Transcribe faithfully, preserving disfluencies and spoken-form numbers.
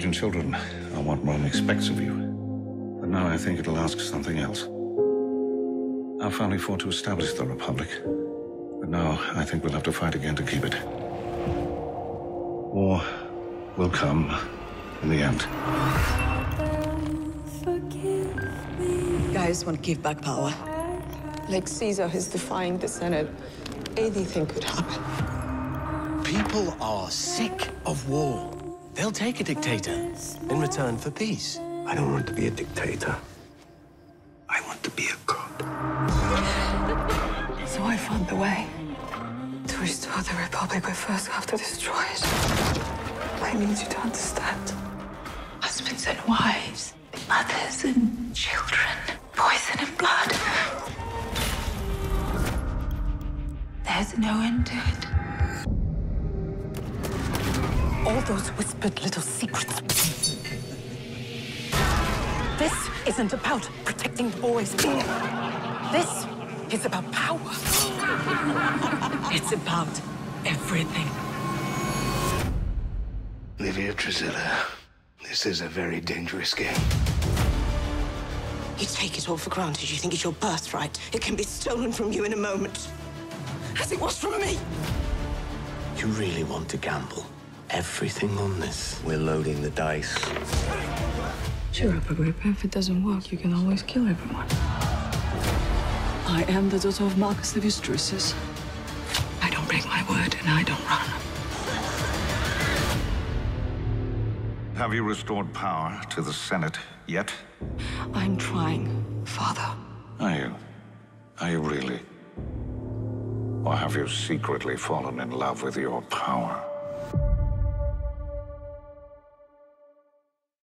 marriage and children are what Rome expects of you. But now I think it'll ask something else. Our family fought to establish the Republic, but now I think we'll have to fight again to keep it. War will come in the end. You guys want to give back power. Like Caesar is defying the Senate, anything could happen. People are sick of war. They'll take a dictator in return for peace. I don't want to be a dictator. I want to be a god. So I found the way. To restore the Republic, we first have to destroy it. I need you to understand. Husbands and wives, mothers and children, poison and blood. There's no end to it. All those whispered little secrets. This isn't about protecting the boys. This is about power. It's about everything. Livia Trasilla, this is a very dangerous game. You take it all for granted. You think it's your birthright. It can be stolen from you in a moment. As it was from me. You really want to gamble everything on this? We're loading the dice. Cheer up, Agrippa. If it doesn't work, you can always kill everyone. I am the daughter of Marcus Livius Drusus. I don't break my word, and I don't run. Have you restored power to the Senate yet? I'm trying, Father. Are you? Are you really? Or have you secretly fallen in love with your power?